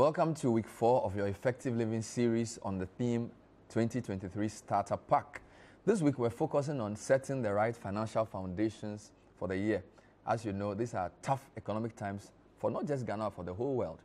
Welcome to week 4 of your Effective Living series on the theme 2023 Startup Pack. This week we're focusing on setting the right financial foundations for the year. As you know, these are tough economic times for not just Ghana, but for the whole world.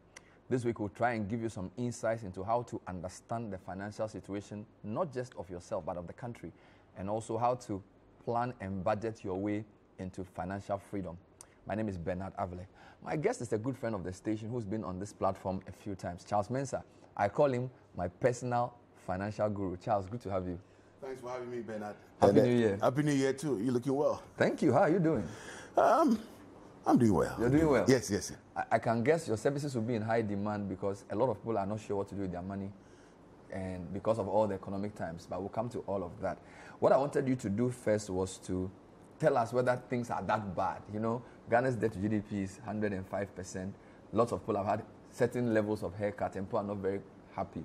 This week we'll try and give you some insights into how to understand the financial situation, not just of yourself, but of the country, and also how to plan and budget your way into financial freedom. My name is Bernard Avle. My guest is a good friend of the station who's been on this platform a few times, Charles Mensah. I call him my personal financial guru. Charles, good to have you. Thanks for having me, Bernard. Happy New Year. Happy New Year too. You're looking well. Thank you. How are you doing? I'm doing well. You're doing well? Yes, yes. I can guess your services will be in high demand because a lot of people are not sure what to do with their money and because of all the economic times, but we'll come to all of that. What I wanted you to do first was to tell us whether things are that bad. You know, Ghana's debt to GDP is 105%. Lots of people have had certain levels of haircut and people are not very happy.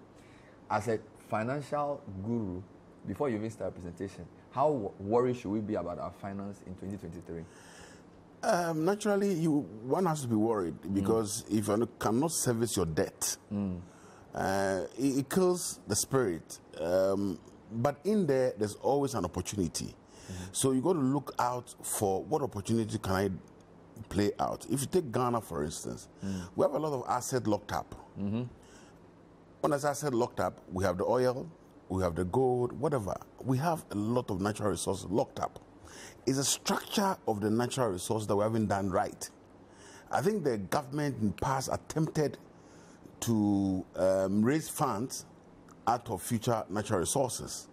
As a financial guru, before you even start a presentation, how worried should we be about our finance in 2023? Naturally, one has to be worried because if you cannot service your debt, it kills the spirit. But in there's always an opportunity. So you got to look out for what opportunity can I play out. If you take Ghana, for instance, we have a lot of assets locked up. When there's assets locked up, we have the oil, we have the gold, whatever. We have a lot of natural resources locked up. It's a structure of the natural resource that we haven't done right. I think the government in the past attempted to raise funds out of future natural resources.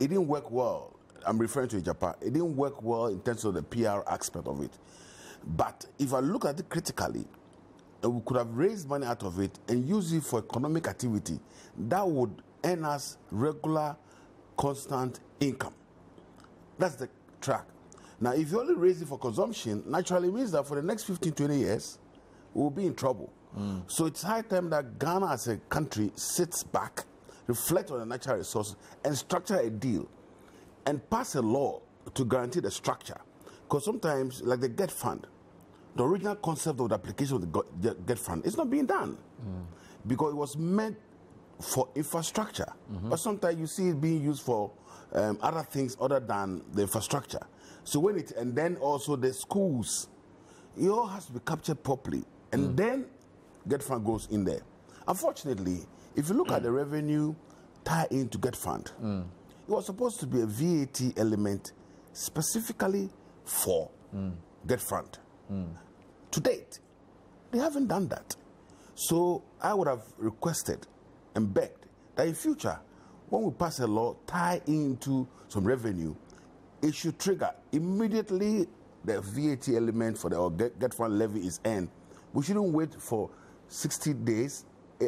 It didn't work well. I'm referring to Japan. It didn't work well in terms of the PR aspect of it. But if I look at it critically, we could have raised money out of it and used it for economic activity that would earn us regular, constant income. That's the track. Now, if you only raise it for consumption, naturally it means that for the next 15, 20 years, we'll be in trouble. So it's high time that Ghana as a country sits back, reflects on the natural resources, and structure a deal and pass a law to guarantee the structure. Because sometimes, like the GET Fund, the original concept of the application of the GET Fund is not being done because it was meant for infrastructure. But sometimes you see it being used for other things other than the infrastructure. So when it, and then also the schools, it all has to be captured properly. And then GET Fund goes in there. Unfortunately, if you look at the revenue tie into GET Fund, it was supposed to be a VAT element specifically for GET Fund. To date, they haven't done that. So I would have requested and begged that in future, when we pass a law, tie into some revenue, it should trigger immediately the VAT element for the GET Fund levy is earned. We shouldn't wait for 60 days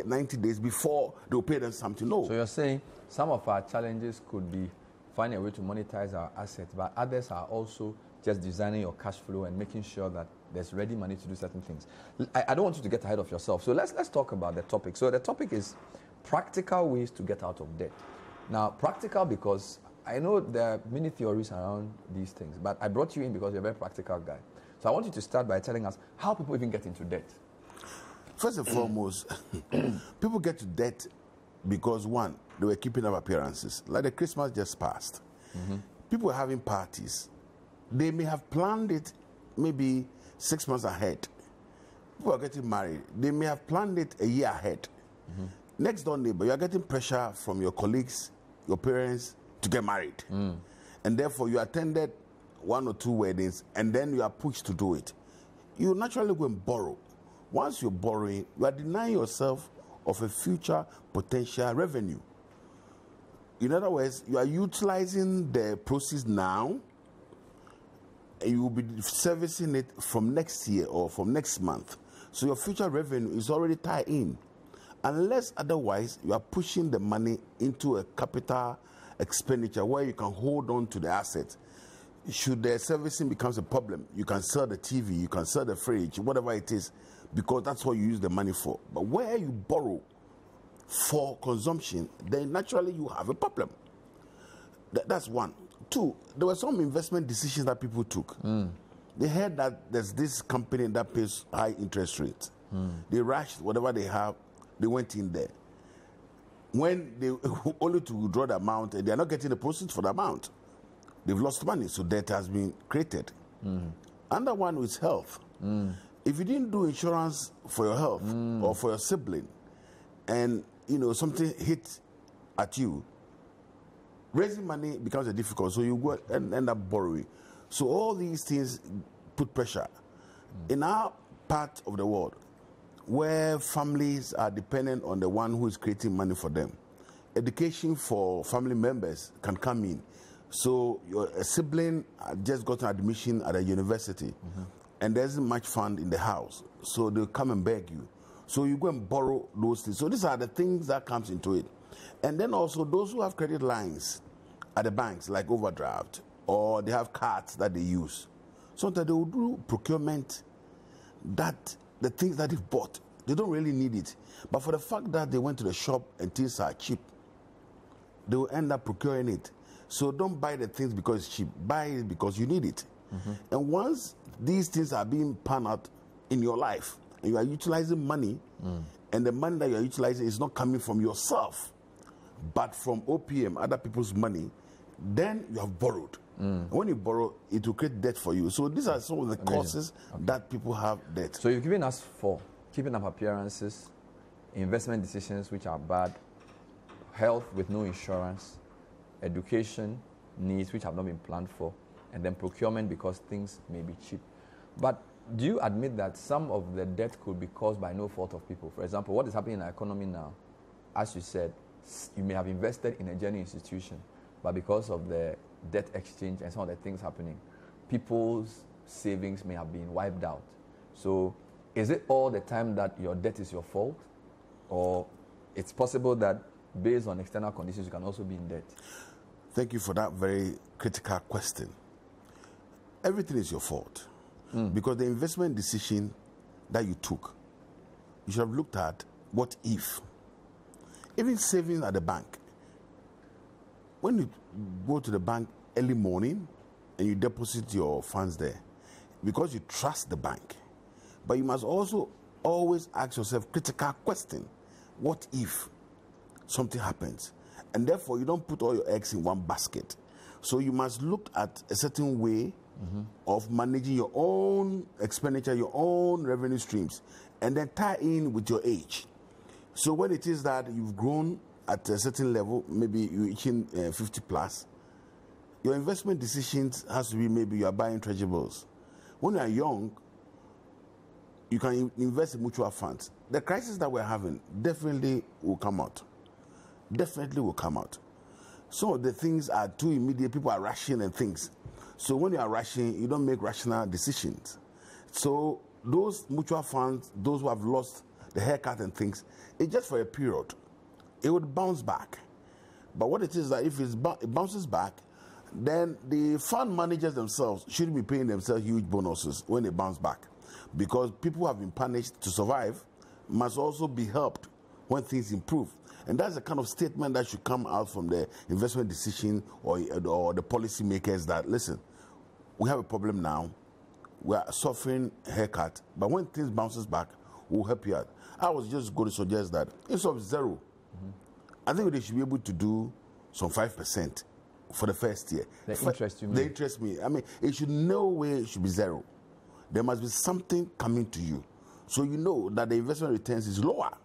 90 days before they'll pay them something. No. So you're saying some of our challenges could be finding a way to monetize our assets, but others are also just designing your cash flow and making sure that there's ready money to do certain things. I don't want you to get ahead of yourself. So let's talk about the topic. So the topic is practical ways to get out of debt. Now, practical because I know there are many theories around these things, but I brought you in because you're a very practical guy. So I want you to start by telling us how people even get into debt. First and foremost, people get to debt because, one, they were keeping up appearances. Like the Christmas just passed. People were having parties. They may have planned it maybe 6 months ahead. People are getting married. They may have planned it a year ahead. Next door neighbor, you are getting pressure from your colleagues, your parents, to get married. And therefore, you attended 1 or 2 weddings, and then you are pushed to do it. You naturally go and borrow. Once you're borrowing, you are denying yourself of a future potential revenue. In other words, you are utilizing the proceeds now, and you will be servicing it from next year or from next month. So your future revenue is already tied in. Unless otherwise, you are pushing the money into a capital expenditure where you can hold on to the asset. Should the servicing becomes a problem, you can sell the TV, you can sell the fridge, whatever it is, because that's what you use the money for. But where you borrow for consumption, then naturally you have a problem. That's one. Two, there were some investment decisions that people took. They heard that there's this company that pays high interest rates. They rushed whatever they have. They went in there. When they only to withdraw the amount, they are not getting the proceeds for the amount. They've lost money, so debt has been created. Another one is health. If you didn't do insurance for your health or for your sibling, and you know something hit at you, raising money becomes difficult, so you go and end up borrowing. So all these things put pressure. In our part of the world, where families are dependent on the one who is creating money for them, education for family members can come in. So your sibling just got an admission at a university, and there isn't much fund in the house, so they'll come and beg you. So you go and borrow those things. So these are the things that comes into it. And then also those who have credit lines at the banks, like overdraft, or they have cards that they use. Sometimes they will do procurement that the things that they've bought, they don't really need it. But for the fact that they went to the shop and things are cheap, they will end up procuring it. So don't buy the things because it's cheap. Buy it because you need it. And once these things are being panned out in your life, and you are utilizing money, and the money that you are utilizing is not coming from yourself, but from OPM, other people's money, then you have borrowed. When you borrow, it will create debt for you. So these are some of the causes that people have debt. So you've given us four: keeping up appearances, investment decisions which are bad, health with no insurance, education needs which have not been planned for, and then procurement because things may be cheap. But do you admit that some of the debt could be caused by no fault of people? For example, what is happening in our economy now? As you said, you may have invested in a genuine institution, but because of the debt exchange and some of the things happening, people's savings may have been wiped out. So is it all the time that your debt is your fault? Or it's possible that based on external conditions, you can also be in debt? Thank you for that very critical question. Everything is your fault. Because the investment decision that you took, you should have looked at what if. Even savings at the bank. When you go to the bank early morning and you deposit your funds there, because you trust the bank, but you must also always ask yourself critical question: what if something happens? And therefore you don't put all your eggs in one basket. So you must look at a certain way of managing your own expenditure, your own revenue streams, and then tie in with your age. So when it is that you've grown at a certain level, maybe you're reaching 50 plus, your investment decisions has to be, maybe you are buying treasurables. When you are young, you can invest in mutual funds. The crisis that we're having definitely will come out. Definitely will come out. Some of the things are too immediate. People are rushing and things. So when you are rushing, you don't make rational decisions. So those mutual funds, those who have lost the haircut and things, it's just for a period. It would bounce back. But what it is that if it bounces back, then the fund managers themselves should be paying themselves huge bonuses when they bounce back. Because people who have been punished to survive must also be helped when things improve. And that's the kind of statement that should come out from the investment decision or the policy makers that, listen, we have a problem now. We are suffering haircut. But when things bounces back, we'll help you out. I was just going to suggest that instead of zero, I think they should be able to do some 5% for the first year. They interest you. They interest me. I mean, it should no way it should be zero. There must be something coming to you, so you know that the investment returns is lower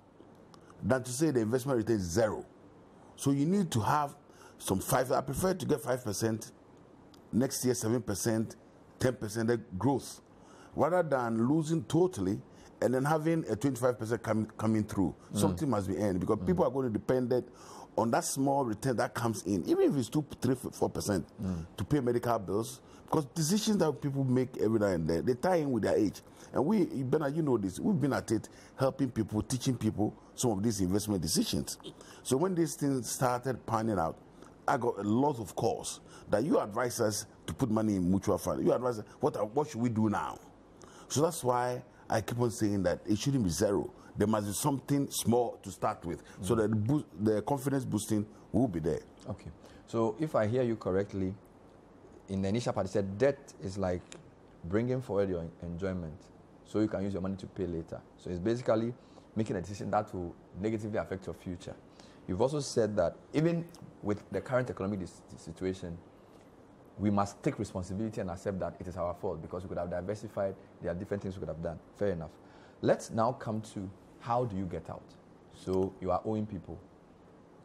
than to say the investment returns is zero. So you need to have some 5. I prefer to get 5%. Next year, 7%, 10% growth, rather than losing totally and then having a 25% coming through. Something must be earned, because people are going to depend on that small return that comes in, even if it's 2, 3, 4%, to pay medical bills. Because decisions that people make every now and then, they tie in with their age. And we, Bernard, you know this, we've been at it, helping people, teaching people some of these investment decisions. So when these things started panning out, I got a lot of calls that you advise us to put money in mutual fund. You advise us, what should we do now? So that's why I keep on saying that it shouldn't be zero. There must be something small to start with, so that the confidence boosting will be there. Okay. So if I hear you correctly, in the initial part, you said debt is like bringing forward your enjoyment. so you can use your money to pay later. So it's basically making a decision that will negatively affect your future. You've also said that even with the current economic situation, we must take responsibility and accept that it is our fault because we could have diversified. There are different things we could have done. Fair enough. Let's now come to how do you get out? So you are owing people.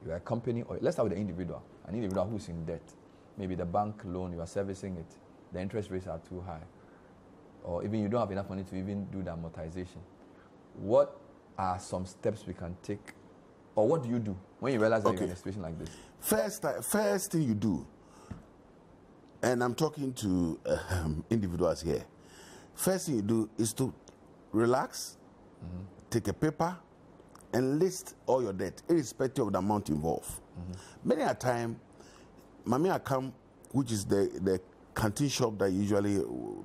You are a company, or let's start with the individual. An individual who's in debt. Maybe the bank loan, you are servicing it. The interest rates are too high. Or even you don't have enough money to even do the amortization. What are some steps we can take? Or what do you do when you realize that you're in a situation like this? First thing you do, and I'm talking to individuals here, first thing you do is to relax, mm-hmm. take a paper, and list all your debt, irrespective of the amount involved. Mm-hmm. Many a time, Mami Akam, which is the canteen shop that you usually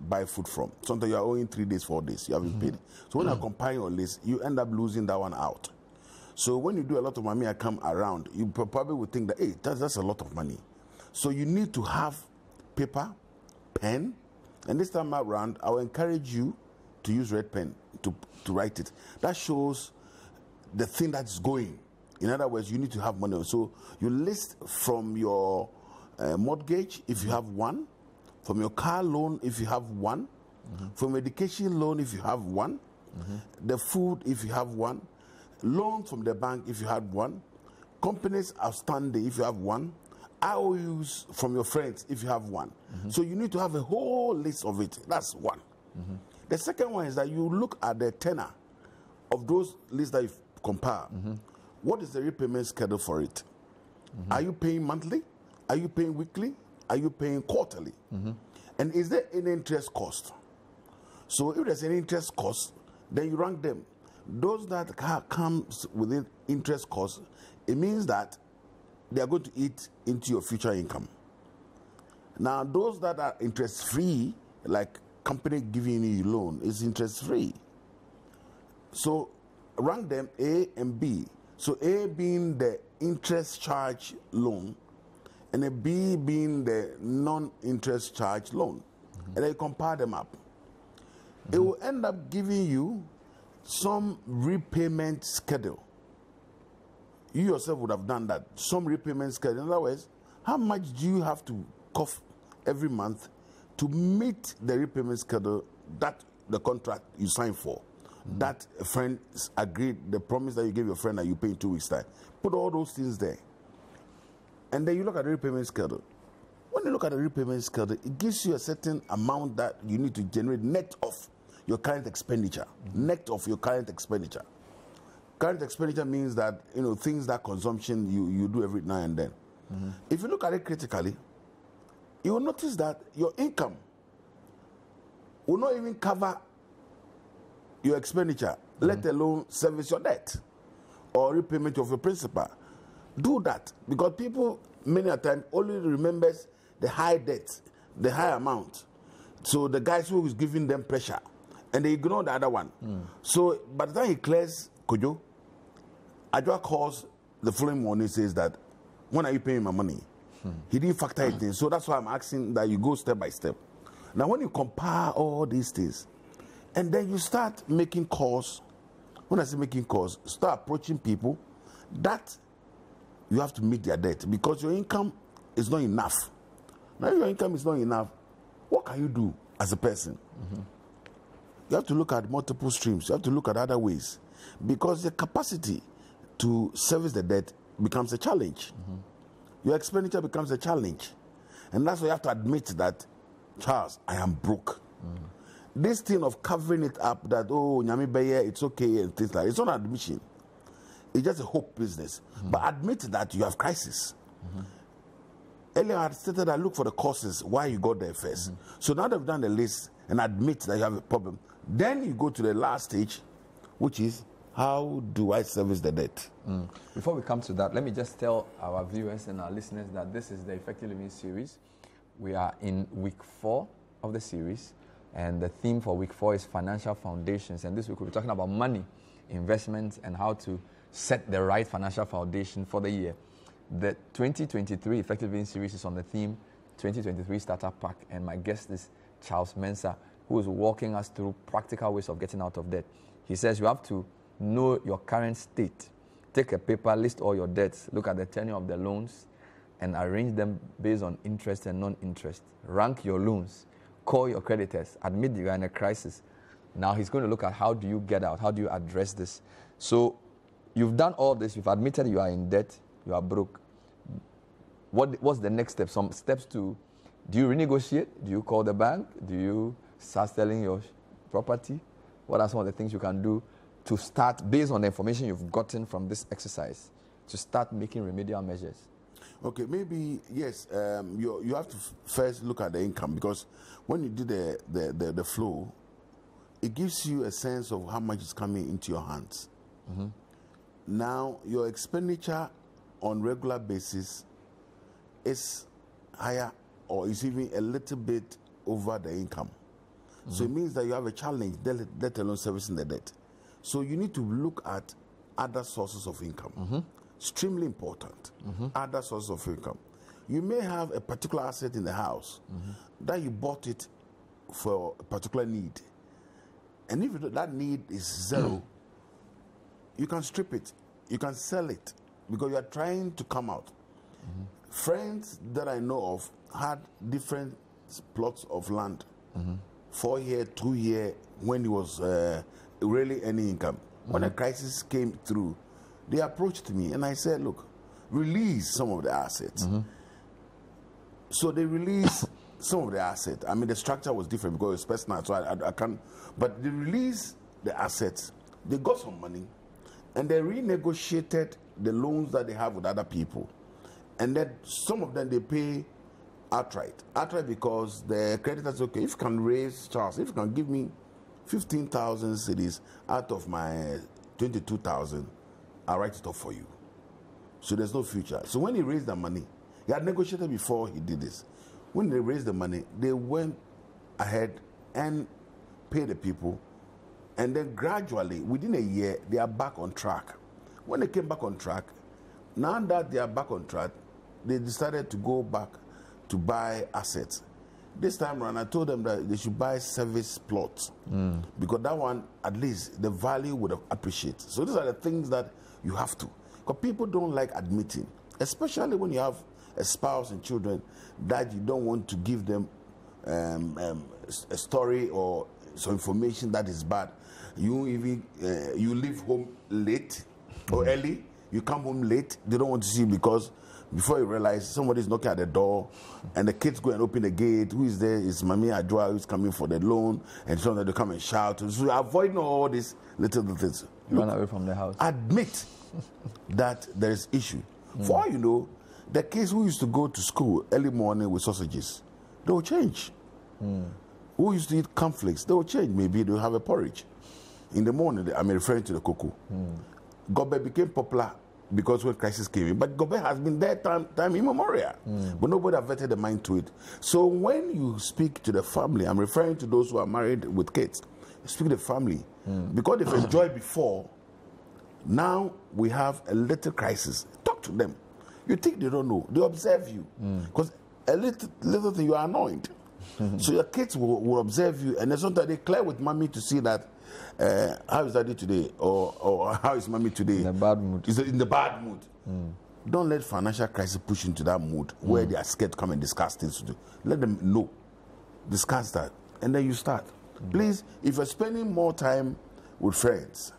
buy food from, sometimes you are owing 3 days, 4 days, you haven't mm-hmm. paid. So when mm-hmm. I compile your list, you end up losing that one out. So when you do a lot of money, I come around, you probably would think that, hey, that's a lot of money. So you need to have paper, pen, and this time around, I will encourage you to use red pen to write it. That shows the thing that's going. In other words, you need to have money. So you list from your mortgage, if you have one, from your car loan, if you have one, mm-hmm. from education loan, if you have one, mm-hmm. the food, if you have one, loan from the bank if you had one, companies outstanding if you have one, IOUs from your friends if you have one. Mm-hmm. So you need to have a whole list of it. That's one. Mm-hmm. The second one is that you look at the tenor of those lists that you compare. Mm-hmm. What is the repayment schedule for it? Mm-hmm. Are you paying monthly? Are you paying weekly? Are you paying quarterly? Mm-hmm. And is there any interest cost? So if there's any interest cost, then you rank them. Those that comes within interest cost, it means that they are going to eat into your future income. Now, those that are interest-free, like company giving you loan, is interest-free. So rank them A and B. So A being the interest charge loan, and a B being the non-interest charge loan. Mm-hmm. And then you compare them up. Mm-hmm. It will end up giving you some repayment schedule. You yourself would have done that. Some repayment schedule. In other words, how much do you have to cough every month to meet the repayment schedule that the contract you signed for, mm-hmm. that a friend agreed, the promise that you gave your friend that you pay in 2 weeks' time? Put all those things there. And then you look at the repayment schedule. When you look at the repayment schedule, it gives you a certain amount that you need to generate net off your current expenditure, mm-hmm. net of your current expenditure. Current expenditure means that, you know, things that consumption you do every now and then. Mm-hmm. If you look at it critically, you will notice that your income will not even cover your expenditure, mm-hmm. let alone service your debt or repayment of your principal. Do that, because people many a time only remembers the high debt, the high amount. So the guys who is giving them pressure, and they ignore the other one. Mm. So by the time he clears Kojo, Ajua calls the following morning, says that, when are you paying my money? Mm. He didn't factor it in. So that's why I'm asking that you go step by step. Now when you compare all these things, and then you start making calls, when I say making calls, start approaching people that you have to meet their debt, because your income is not enough. Now if your income is not enough, what can you do as a person? Mm-hmm. You have to look at multiple streams. You have to look at other ways, because the capacity to service the debt becomes a challenge. Mm-hmm. Your expenditure becomes a challenge. And that's why you have to admit that, Charles, I am broke. Mm-hmm. This thing of covering it up that, oh, Nyami Beye, it's okay, and things like that, it's not admission. It's just a hope business. Mm-hmm. But admit that you have crisis. Mm-hmm. Earlier I had stated that I look for the causes, why you got there first. Mm-hmm. So now that you've done the list and admit that you have a problem, then you go to the last stage, which is, how do I service the debt? Mm. Before we come to that, let me just tell our viewers and our listeners that this is the Effective Living series. We are in week 4 of the series, and the theme for week 4 is financial foundations. And this week we'll be talking about money, investments, and how to set the right financial foundation for the year. The 2023 Effective Living series is on the theme 2023 Startup Pack, and my guest is Charles Mensah, who is walking us through practical ways of getting out of debt. He says you have to know your current state. Take a paper, list all your debts, look at the tenure of the loans, and arrange them based on interest and non-interest. Rank your loans. Call your creditors. Admit you are in a crisis. Now he's going to look at how do you get out? How do you address this? So you've done all this. You've admitted you are in debt. You are broke. What's the next step? Some steps to, do you renegotiate? Do you call the bank? Do you start selling your property? What are some of the things you can do to start, based on the information you've gotten from this exercise, to start making remedial measures? Okay, maybe, yes, you have to first look at the income, because when you do the flow, it gives you a sense of how much is coming into your hands. Mm-hmm. Now, your expenditure on regular basis is higher, or is even a little bit over the income. Mm-hmm. So it means that you have a challenge, let alone servicing the debt. So you need to look at other sources of income. Mm-hmm. Extremely important. Mm-hmm. Other sources of income. You may have a particular asset in the house, mm-hmm, that you bought it for a particular need. And if that need is zero, mm-hmm, you can strip it. You can sell it because you are trying to come out. Mm-hmm. Friends that I know of had different plots of land. Mm-hmm. 4 year, 2 year, when it was really any income. Mm-hmm. When a crisis came through, they approached me and I said, look, release some of the assets. Mm-hmm. So they released some of the assets. I mean, the structure was different because it's personal, so I can't. But they released the assets. They got some money and they renegotiated the loans that they have with other people. And then some of them they pay outright. Outright because the creditors, okay, if you can raise, Charles, if you can give me 15,000 cedis out of my 22,000, I'll write it off for you. So there's no future. So when he raised the money, he had negotiated before he did this. When they raised the money, they went ahead and paid the people. And then gradually, within a year, they are back on track. When they came back on track, now that they are back on track, they decided to go back to buy assets. This time around, I told them that they should buy service plots, because that one, at least, the value would have appreciated. So these are the things that you have to. Because people don't like admitting, especially when you have a spouse and children, that you don't want to give them a story or some information that is bad. You even you leave home late or early. You come home late. They don't want to see you because before you realize, somebody's knocking at the door, and the kids go and open the gate. Who is there? It's Mami Adwa who's coming for the loan, and so on. They come and shout. So avoiding all these little things. You run away from the house. Admit that there is issue. Mm. For all you know, the kids who used to go to school early morning with sausages, they will change. Mm. Who used to eat cornflakes, they will change. Maybe they'll have a porridge in the morning. I'm referring to the cocoa. Mm. Gobe became popular because when crisis came in. But Gobe has been there time immemorial. Mm. But nobody averted the mind to it. So when you speak to the family, I'm referring to those who are married with kids, speak to the family. Mm. Because they've enjoyed before, now we have a little crisis. Talk to them. You think they don't know. They observe you. Because a little thing, you are annoyed. So your kids will observe you. And sometimes they clear with mommy to see that, how is daddy today? Or how is mommy today? In the bad mood. Is it in the bad mood? Mm. Don't let financial crisis push into that mood where they are scared to come and discuss things with you. Let them know. Discuss that. And then you start. Mm. Please, if you're spending more time with friends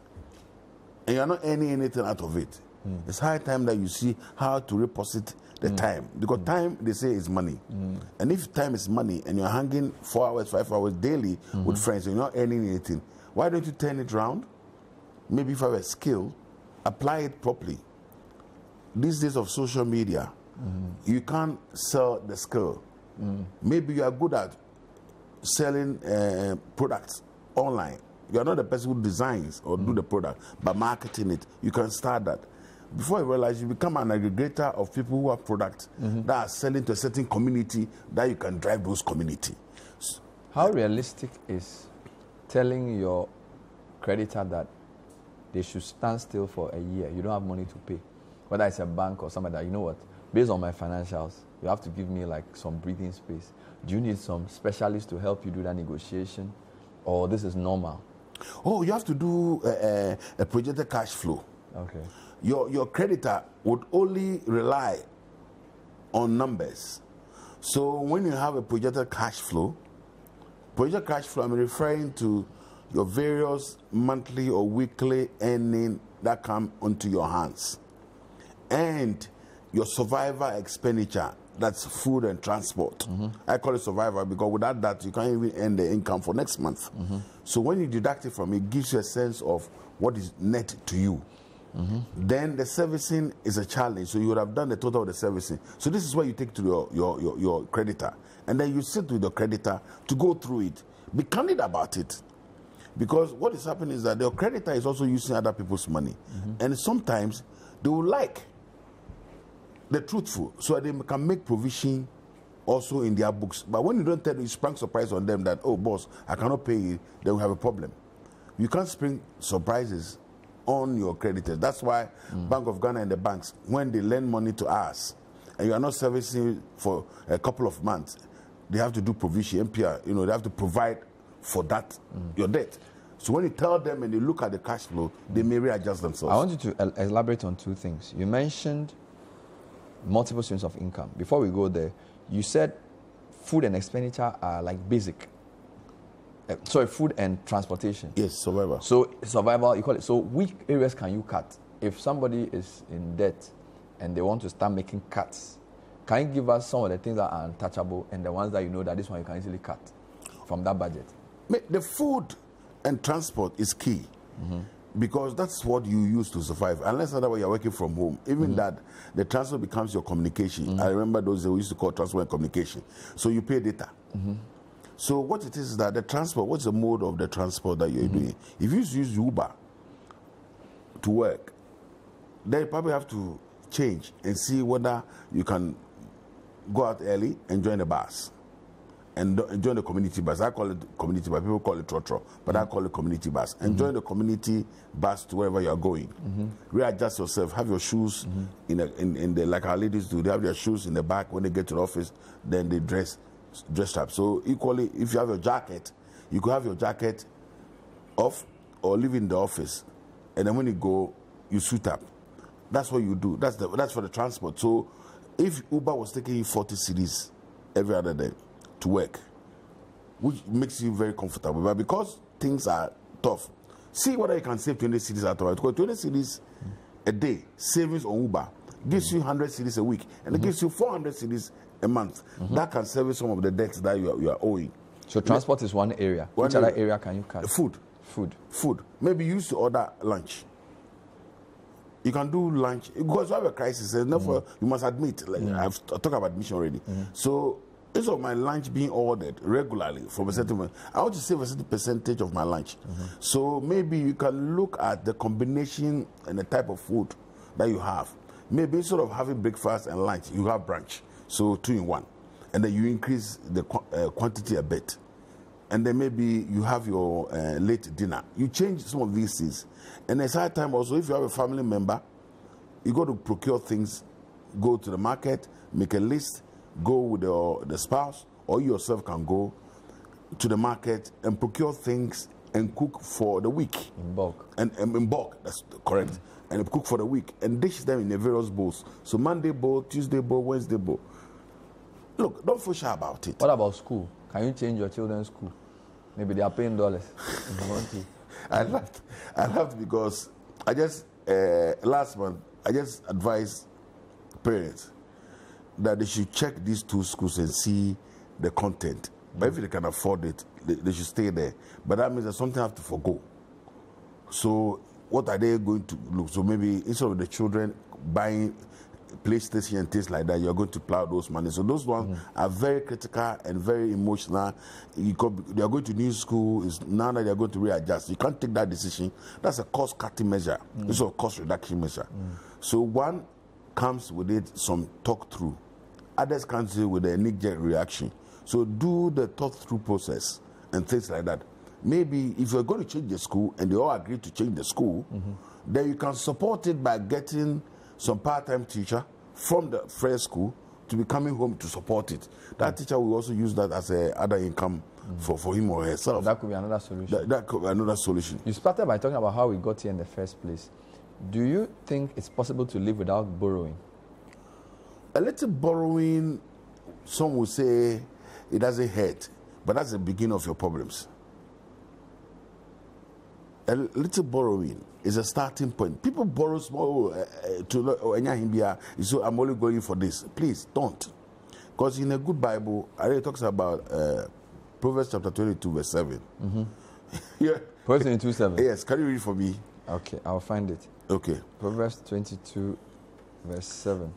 and you're not earning anything out of it, it's high time that you see how to reposit the time. Because time, they say, is money. And if time is money and you're hanging 4 hours, 5 hours daily with friends and you're not earning anything, why don't you turn it around? Maybe if I have a skill, apply it properly. These days of social media, you can't sell the skill. Maybe you are good at selling products online. You are not the person who designs or do the product, but marketing it, you can start that. Before you realize, you become an aggregator of people who have products that are selling to a certain community, that you can drive those community. So, how realistic is telling your creditor that they should stand still for a year? You don't have money to pay. Whether it's a bank or somebody, that, you know what, based on my financials, You have to give me like some breathing space. Do you need some specialists to help you do that negotiation, or this is normal? Oh, you have to do a projected cash flow. Okay. Your creditor would only rely on numbers. So when you have a projected cash flow, I'm referring to your various monthly or weekly earnings that come onto your hands, and your survival expenditure, that's food and transport. Mm-hmm. I call it survival because without that, you can't even earn the income for next month. Mm-hmm. So when you deduct it from it, it gives you a sense of what is net to you. Mm-hmm. Then the servicing is a challenge, so you would have done the total of the servicing. So this is what you take to your creditor, and then you sit with the creditor to go through it. Be candid about it, because what is happening is that your creditor is also using other people's money. Mm-hmm. And sometimes they will like the truthful, so they can make provision also in their books. But when you don't tell them, you spring surprise on them that, oh, boss, I cannot pay you, they will have a problem. You can't spring surprises on your creditors. That's why Bank of Ghana and the banks, when they lend money to us, and you are not servicing for a couple of months, they have to do provision, MPR, you know, they have to provide for that, your debt. So when you tell them and they look at the cash flow, they may readjust themselves. I want you to elaborate on two things. You mentioned multiple streams of income. Before we go there, you said food and expenditure are like basic. Sorry, food and transportation. Yes, survival. So survival, you call it. So which areas can you cut? If somebody is in debt and they want to start making cuts, can you give us some of the things that are untouchable and the ones that you know that this one you can easily cut from that budget? The food and transport is key because that's what you use to survive. Unless otherwise you're working from home. Even that, the transport becomes your communication. I remember those they used to call transport and communication. So you pay data. So what it is that the transport, what's the mode of the transport that you're doing? If you use Uber to work, then you probably have to change and see whether you can go out early and join the bus and join the community bus. I call it community bus. People call it trotro, but I call it community bus. And join the community bus to wherever you're going. Readjust yourself. Have your shoes in the, like our ladies do, they have their shoes in the back. When they get to the office, then they dressed up. So equally, if you have your jacket, you could have your jacket off or leave in the office, and then when you go, you suit up. That's what you do. That's for the transport. So if Uber was taking you 40 cedis every other day to work, which makes you very comfortable, but because things are tough, see whether you can save 20 cedis at all. Because 20 cedis a day savings on Uber gives you 100 cedis a week, and it gives you 400 cedis a month. That can service some of the debts that you are owing. So transport is one area. Which other area can you cut? Food. Maybe you used to order lunch. You can do lunch because you have a crisis. And therefore, you must admit. Like, I've talked about admission already. So instead of my lunch being ordered regularly from a certain moment, I want to save a certain percentage of my lunch. So maybe you can look at the combination and the type of food that you have. Maybe instead of having breakfast and lunch, you have brunch. So 2 in 1, and then you increase the quantity a bit, and then maybe you have your late dinner. You change some of these things, and at that time also, if you have a family member, you got to procure things, go to the market, make a list, go with the spouse, or you yourself can go to the market and procure things and cook for the week in bulk. And in bulk, that's correct. And cook for the week and dish them in the various bowls. So Monday bowl, Tuesday bowl, Wednesday bowl. Look, don't feel shy about it. What about school? Can you change your children's school? Maybe they are paying dollars. If you want to. I laughed because I just, last month, I just advised parents that they should check these two schools and see the content. But if they can afford it, they should stay there. But that means that something have to forgo. So what are they going to look? So maybe instead of the children buying PlayStation and things like that, you're going to plow those money. So those ones are very critical and very emotional. They're going to new school. It's now that they're going to readjust. You can't take that decision. That's a cost-cutting measure. It's a cost reduction measure. So one comes with it, some talk-through. Others come with a knee-jerk reaction. So do the talk-through process and things like that. Maybe if you're going to change the school and they all agree to change the school, then you can support it by getting some part-time teacher from the first school to be coming home to support it. That teacher will also use that as a other income for him or herself. That could be another solution. That could be another solution. You started by talking about how we got here in the first place. Do you think it's possible to live without borrowing? A little borrowing, some will say it doesn't hurt, but that's the beginning of your problems. A little borrowing is a starting point. People borrow small so I'm only going for this. Please don't. Because in a good Bible, I really talks about Proverbs chapter 22, verse 7. Mm-hmm. Yeah. Proverbs 22, 7. Yes, can you read for me? Okay, I'll find it. Okay. Proverbs 22, verse 7.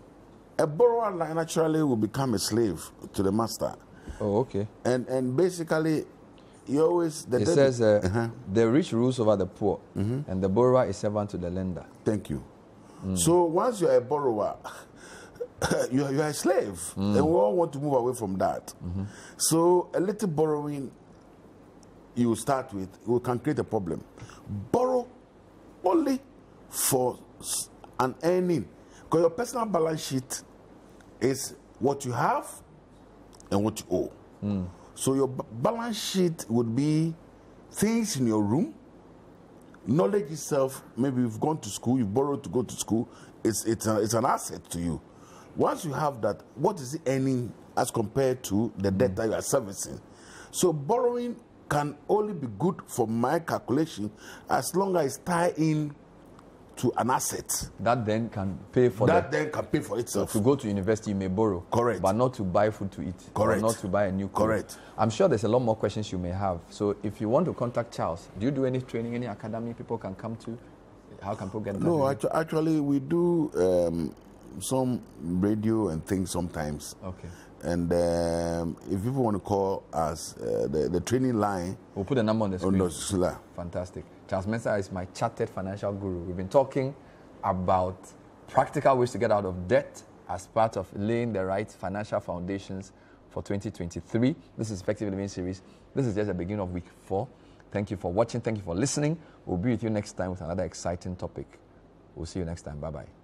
A borrower naturally will become a slave to the master. Oh, okay. And basically, you always... It says, the rich rules over the poor, and the borrower is servant to the lender. Thank you. Mm. So once you're a borrower, you're a slave. And we all want to move away from that. So a little borrowing you start with, you can create a problem. Borrow only for an earning. Because your personal balance sheet is what you have and what you owe. So your balance sheet would be things in your room, knowledge itself. Maybe you've gone to school, you borrowed to go to school. It's an asset to you. Once you have that, what is the earning as compared to the debt that you are servicing? So borrowing can only be good for my calculation as long as it's tied in to an asset that then can pay for itself. So to go to university, you may borrow, correct, but not to buy food to eat, correct, not to buy a new car. Correct. I'm sure there's a lot more questions you may have. So if you want to contact Charles, do you do any training, any academy people can come to? How can people get that? No, actually, we do some radio and things sometimes. Okay. And if people want to call us, the training line, we'll put a number on the screen. Fantastic. Charles Mensah is my chartered financial guru. We've been talking about practical ways to get out of debt as part of laying the right financial foundations for 2023. This is Effective Living Series. This is just the beginning of week 4. Thank you for watching. Thank you for listening. We'll be with you next time with another exciting topic. We'll see you next time. Bye-bye.